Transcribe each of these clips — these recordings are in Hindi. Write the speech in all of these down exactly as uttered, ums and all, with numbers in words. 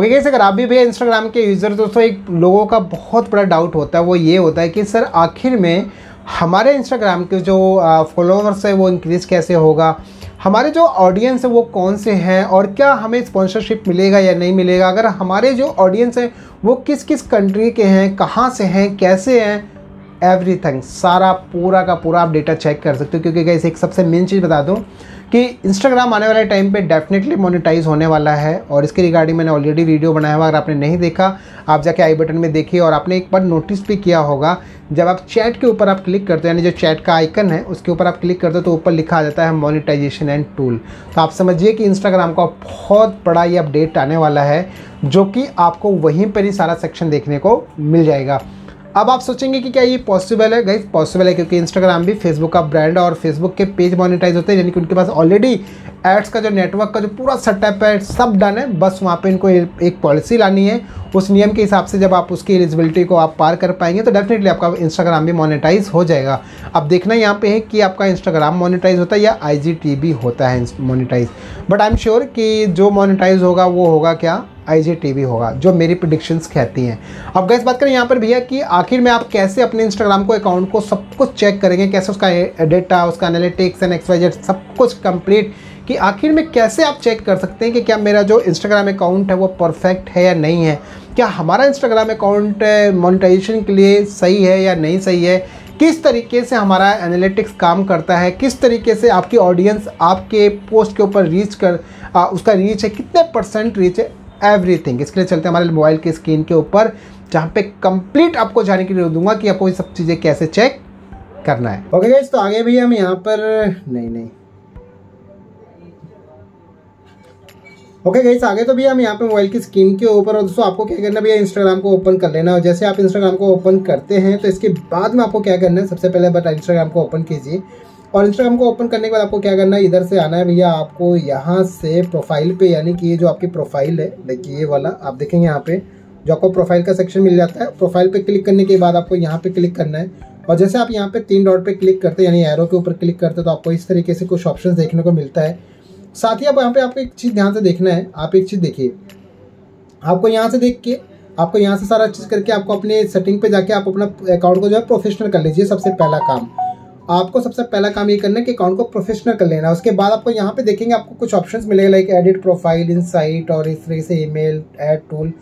ओके गाइस, अगर आप भी भैया इंस्टाग्राम के यूज़र दोस्तों, एक लोगों का बहुत बड़ा डाउट होता है वो ये होता है कि सर आखिर में हमारे इंस्टाग्राम के जो फॉलोअर्स है वो इंक्रीज़ कैसे होगा, हमारे जो ऑडियंस है वो कौन से हैं और क्या हमें स्पॉन्सरशिप मिलेगा या नहीं मिलेगा, अगर हमारे जो ऑडियंस है वो किस किस कंट्री के हैं, कहाँ से हैं, कैसे हैं, एवरीथिंग सारा पूरा का पूरा आप डेटा चेक कर सकते हो। क्योंकि गाइस एक सबसे मेन चीज़ बता दूँ कि इंस्टाग्राम आने वाले टाइम पे डेफिनेटली मोनेटाइज होने वाला है और इसके रिगार्डिंग मैंने ऑलरेडी वीडियो बनाया हुआ, अगर आपने नहीं देखा आप जाके आई बटन में देखिए। और आपने एक बार नोटिस भी किया होगा जब आप चैट के ऊपर आप क्लिक करते हो, यानी जो चैट का आइकन है उसके ऊपर आप क्लिक करते हो तो ऊपर लिखा आ जाता है मोनेटाइजेशन एंड टूल। तो आप समझिए कि इंस्टाग्राम का बहुत बड़ा ये अपडेट आने वाला है जो कि आपको वहीं पर ही सारा सेक्शन देखने को मिल जाएगा। अब आप सोचेंगे कि क्या ये पॉसिबल है? गाइस पॉसिबल है, क्योंकि इंस्टाग्राम भी फेसबुक का ब्रांड और फेसबुक के पेज मोनेटाइज होते हैं, यानी कि उनके पास ऑलरेडी एड्स का जो नेटवर्क का जो पूरा सेटअप है सब डन है। बस वहाँ पे इनको एक पॉलिसी लानी है, उस नियम के हिसाब से जब आप उसकी एलिजिबिलिटी को आप पार कर पाएंगे तो डेफिनेटली आपका इंस्टाग्राम भी मोनेटाइज हो जाएगा। अब देखना यहाँ पे है कि आपका इंस्टाग्राम मोनेटाइज होता है या आई जी टी वी होता है monetise, but I am sure कि जो मोनेटाइज होगा वो होगा क्या, आई जी टी वी होगा, जो मेरी प्रेडिक्शंस कहती हैं। अब गाइस बात करें यहाँ पर भैया कि आखिर में आप कैसे अपने इंस्टाग्राम को अकाउंट को सब कुछ चेक करेंगे, कैसे उसका डेटा, उसका analytics and X Y Z सब कुछ कंप्लीट, कि आखिर में कैसे आप चेक कर सकते हैं कि क्या मेरा जो इंस्टाग्राम अकाउंट है वो परफेक्ट है या नहीं है, क्या हमारा इंस्टाग्राम अकाउंट मोनेटाइजेशन के लिए सही है या नहीं सही है, किस तरीके से हमारा एनालिटिक्स काम करता है, किस तरीके से आपकी ऑडियंस आपके पोस्ट के ऊपर रीच कर आ, उसका रीच है, कितने परसेंट रीच है, एवरीथिंग। इसके लिए चलते हैं हमारे मोबाइल की स्क्रीन के ऊपर जहाँ पे कंप्लीट आपको जाने की जरूरत दूंगा कि आपको ये सब चीज़ें कैसे चेक करना है। ओके गाइस, तो आगे भी हम यहाँ पर नहीं नहीं ओके गाइस, आगे तो भी हम यहाँ पे मोबाइल की स्क्रीन के ऊपर, और दोस्तों आपको क्या करना है भैया, इंस्टाग्राम को ओपन कर लेना। और जैसे आप इंस्टाग्राम को ओपन करते हैं तो इसके बाद में आपको क्या करना है, सबसे पहले बता इंस्टाग्राम को ओपन कीजिए और इंस्टाग्राम को ओपन करने के बाद आपको क्या करना है, इधर से आना है भैया, आपको यहाँ से प्रोफाइल पे, यानी कि ये जो आपकी प्रोफाइल है, देखिए ये वाला आप देखेंगे यहाँ पे जो आपको प्रोफाइल का सेक्शन मिल जाता है, प्रोफाइल पे क्लिक करने के बाद आपको यहाँ पे क्लिक करना है। और जैसे आप यहाँ पे तीन डॉट पे क्लिक करते हैं, यानी एरो के ऊपर क्लिक करते हैं, तो आपको इस तरीके से कुछ ऑप्शन देखने को मिलता है। साथ ही आप यहाँ पे आपको एक चीज़ ध्यान से देखना है, आप एक चीज़ देखिए, आपको यहाँ से देख के आपको यहाँ से सारा चीज़ करके आपको अपने सेटिंग पे जाके आप अपना अकाउंट को जो है प्रोफेशनल कर लीजिए। सबसे पहला काम आपको सबसे पहला काम ये करना है कि अकाउंट को प्रोफेशनल कर लेना। उसके बाद आपको यहाँ पे देखेंगे आपको कुछ ऑप्शंस मिलेगा, लाइक एडिट प्रोफाइल, इनसाइट और इस तरह से ईमेल, ऐड टूल।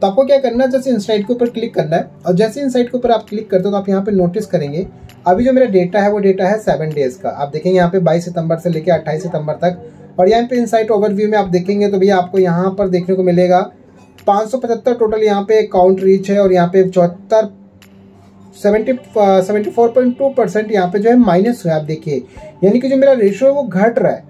तो आपको क्या करना है, जैसे इनसाइट के ऊपर क्लिक करना है और जैसे इनसाइट के ऊपर आप क्लिक करते हो तो आप यहाँ पे नोटिस करेंगे अभी जो मेरा डेटा है वो डेटा है सेवन डेज का। आप देखेंगे यहाँ पे बाईस सितंबर से लेकर अट्ठाईस सितंबर तक, और यहाँ पे इनसाइट ओवरव्यू में आप देखेंगे तो भैया आपको यहाँ पर देखने को मिलेगा पाँच सौ पचहत्तर टोटल यहाँ पे अकाउंट रीच है, और यहाँ पे चौहत्तर seventy seventy four point two percent यहाँ पे जो है माइनस है। आप देखिए, यानी कि जो मेरा रेशो है वो घट रहा है,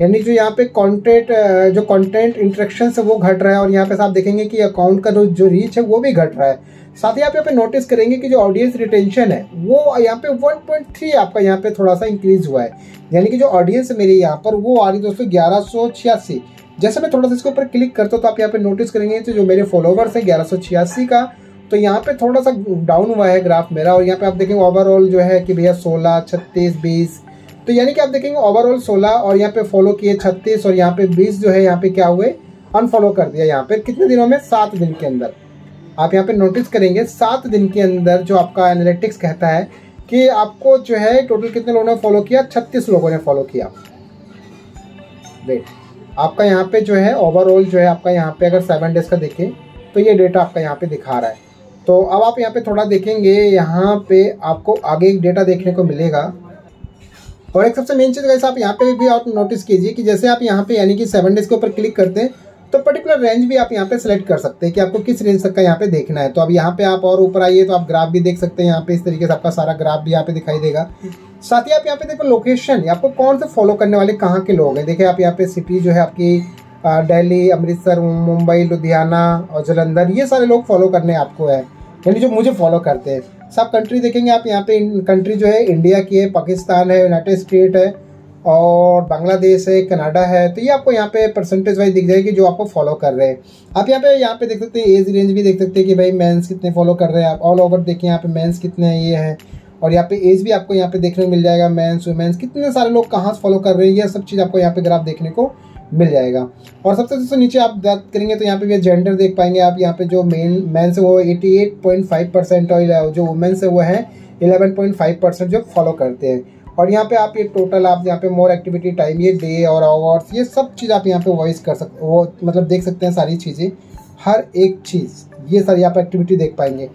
यानी जो यहाँ पे कंटेंट जो कंटेंट इंटरेक्शन है वो घट रहा है, और यहाँ पे आप देखेंगे कि अकाउंट का जो जो रीच है वो भी घट रहा है। साथ ही आप यहाँ पे नोटिस करेंगे कि जो ऑडियंस रिटेंशन है वो यहाँ पे वन पॉइंट थ्री आपका यहाँ पे थोड़ा सा इंक्रीज हुआ है, यानी कि जो ऑडियंस मेरी यहाँ पर वो आ रही दोस्तों ग्यारह सौ छियासी। जैसे मैं थोड़ा सा इसके ऊपर क्लिक करता हूँ तो आप यहाँ पे नोटिस करेंगे तो जो मेरे फॉलोवर्स है ग्यारह सौ छियासी का, तो यहाँ पे थोड़ा सा डाउन हुआ है ग्राफ मेरा। और यहाँ पे आप देखेंगे ओवरऑल जो है कि भैया सोलह, छत्तीस, बीस, तो यानी कि आप देखेंगे ओवरऑल सोलह और यहाँ पे फॉलो किए छत्तीस, और यहाँ पे बीस जो है यहाँ पे क्या हुए, अनफॉलो कर दिया यहाँ पे कितने दिनों में, सात दिन के अंदर। आप यहाँ पे नोटिस करेंगे सात दिन के अंदर जो आपका एनालिटिक्स कहता है कि आपको जो है टोटल कितने लोगों ने फॉलो किया, छत्तीस लोगों ने फॉलो किया। वेट, आपका यहाँ पे जो है ओवरऑल जो है आपका यहाँ पे अगर सेवन डेज का देखें तो ये डेटा आपका यहाँ पे दिखा रहा है। तो अब आप यहाँ पे थोड़ा देखेंगे, यहाँ पे आपको आगे एक डेटा देखने को मिलेगा। और एक सबसे मेन चीज़ गाइस, आप यहाँ पे भी आप नोटिस कीजिए कि जैसे आप यहाँ पे यानी कि सेवन डेज के ऊपर क्लिक करते हैं तो पर्टिकुलर रेंज भी आप यहाँ पे सिलेक्ट कर सकते हैं कि आपको किस रेंज तक का यहाँ पे देखना है। तो अब यहाँ पे आप और ऊपर आइए तो आप ग्राफ भी देख सकते हैं, यहाँ पे इस तरीके से आपका सारा ग्राफ भी यहाँ पे दिखाई देगा। साथ ही आप यहाँ पे देखो लोकेशन, आपको कौन से फॉलो करने वाले कहाँ के लोग हैं, देखिए आप यहाँ पे सिटी जो है आपकी दिल्ली, अमृतसर, मुंबई, लुधियाना और जालंधर, ये सारे लोग फॉलो करने आपको है, यानी जो मुझे फॉलो करते हैं। सब कंट्री देखेंगे आप यहाँ पे, कंट्री जो है इंडिया की है, पाकिस्तान है, यूनाइटेड स्टेट है और बांग्लादेश है, कनाडा है। तो ये आपको यहाँ पे परसेंटेज वाइज दिख जाएगी जो आपको फॉलो कर रहे हैं। आप यहाँ पे यहाँ पे देख सकते हैं एज रेंज भी देख सकते हैं कि भाई मेंस कितने फॉलो कर रहे हैं। आप ऑल ओवर देखिए यहाँ पे मेंस कितने हैं, ये है, और यहाँ पे एज भी आपको यहाँ पे देखने को मिल जाएगा, मेंस वुमेन्स कितने सारे लोग कहाँ से फॉलो कर रहे हैं, यह सब चीज़ आपको यहाँ पे ग्राफ देखने को मिल जाएगा। और सबसे सबसे नीचे आप बात करेंगे तो यहाँ पे भी जेंडर देख पाएंगे आप। यहाँ पे जो मेन मेंस है वो अट्ठासी पॉइंट फाइव परसेंट और जो वुमेन्स है वो है ग्यारह पॉइंट फाइव परसेंट जो फॉलो करते हैं। और यहाँ पे आप ये टोटल आप यहाँ पे मोर एक्टिविटी टाइम, ये डे और आवर्स, ये सब चीज़ आप यहाँ पे वॉइस कर सकते वो मतलब देख सकते हैं सारी चीज़ें, हर एक चीज़ ये सारी आप एक्टिविटी देख पाएंगे।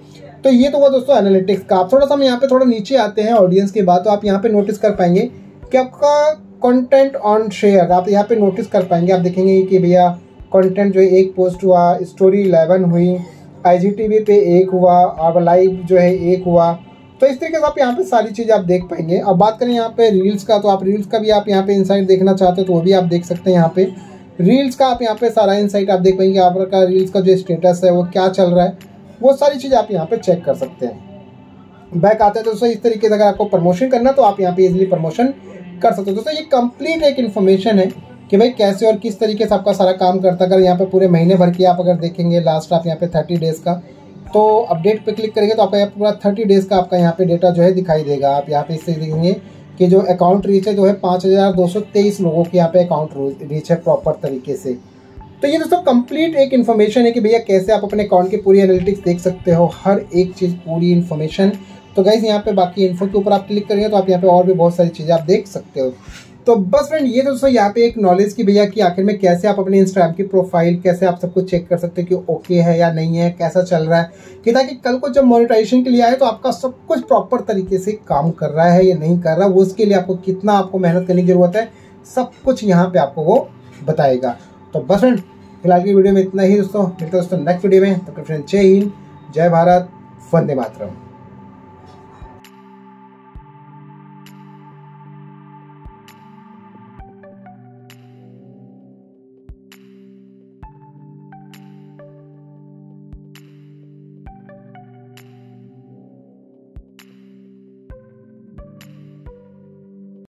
तो ये तो हुआ दोस्तों एनालिटिक्स का। आप थोड़ा सा हम यहाँ पे थोड़ा नीचे आते हैं ऑडियंस की बात, तो आप यहाँ पे नोटिस कर पाएंगे कि आपका कंटेंट ऑन शेयर आप यहाँ पे नोटिस कर पाएंगे। आप देखेंगे कि भैया कंटेंट जो है एक पोस्ट हुआ, स्टोरी इलेवन हुई, आईजीटीवी पे एक हुआ, और लाइव जो है एक हुआ। तो इस तरीके से आप यहाँ पे सारी चीज़ आप देख पाएंगे। अब बात करें यहाँ पे रील्स का, तो आप रील्स का भी आप यहाँ पे इनसाइट देखना चाहते हो तो वो भी आप देख सकते हैं। यहाँ पे रील्स का आप यहाँ पे सारा इनसाइट आप देख पाएंगे, आपका रील्स का जो स्टेटस है वो क्या चल रहा है, वो सारी चीज़ आप यहाँ पे चेक कर सकते हैं। बैक आते हैं दोस्तों, इस तरीके से अगर आपको प्रमोशन करना तो आप यहाँ पे इजीली प्रमोशन कर सकते हो। दोस्तों ये कंप्लीट एक इन्फॉर्मेशन है कि भाई कैसे और किस तरीके से आपका सारा काम करता है। अगर यहाँ पे पूरे महीने भर की आप अगर देखेंगे, लास्ट आप यहाँ पे थर्टी डेज़ का तो अपडेट पे क्लिक करेंगे तो आपका यहाँ पूरा थर्टी डेज़ का आपका यहाँ पे डेटा जो है दिखाई देगा। आप यहाँ पे इससे देखेंगे कि जो अकाउंट रीच है जो है पाँच हज़ार दो सौ तेईस लोगों की यहाँ पे अकाउंट रीच है प्रॉपर तरीके से। तो ये दोस्तों कंप्लीट एक इन्फॉर्मेशन है कि भैया कैसे आप अपने अकाउंट की पूरी एनालिटिक्स देख सकते हो, हर एक चीज़ पूरी इन्फॉर्मेशन। तो गाइस यहाँ पे बाकी इन्फो के ऊपर आप क्लिक करेंगे तो आप यहाँ पे और भी बहुत सारी चीज़ें आप देख सकते हो। तो बस फ्रेंड ये दोस्तों यहाँ पे एक नॉलेज की भैया कि आखिर में कैसे आप अपने इंस्टाग्राम की प्रोफाइल कैसे आप सबको चेक कर सकते हो कि ओके है या नहीं है, कैसा चल रहा है, कि ताकि कल को जब मोनेटाइजेशन के लिए आए तो आपका सब कुछ प्रॉपर तरीके से काम कर रहा है या नहीं कर रहा, वो उसके लिए आपको कितना आपको मेहनत करने की जरूरत है, सब कुछ यहाँ पे आपको वो बताएगा। तो बस फ्रेंड फिलहाल की वीडियो में इतना ही दोस्तों, मिलते हैं दोस्तों नेक्स्ट वीडियो में। तो फ्रेंड जय हिंद, जय भारत, वंदे मातरम।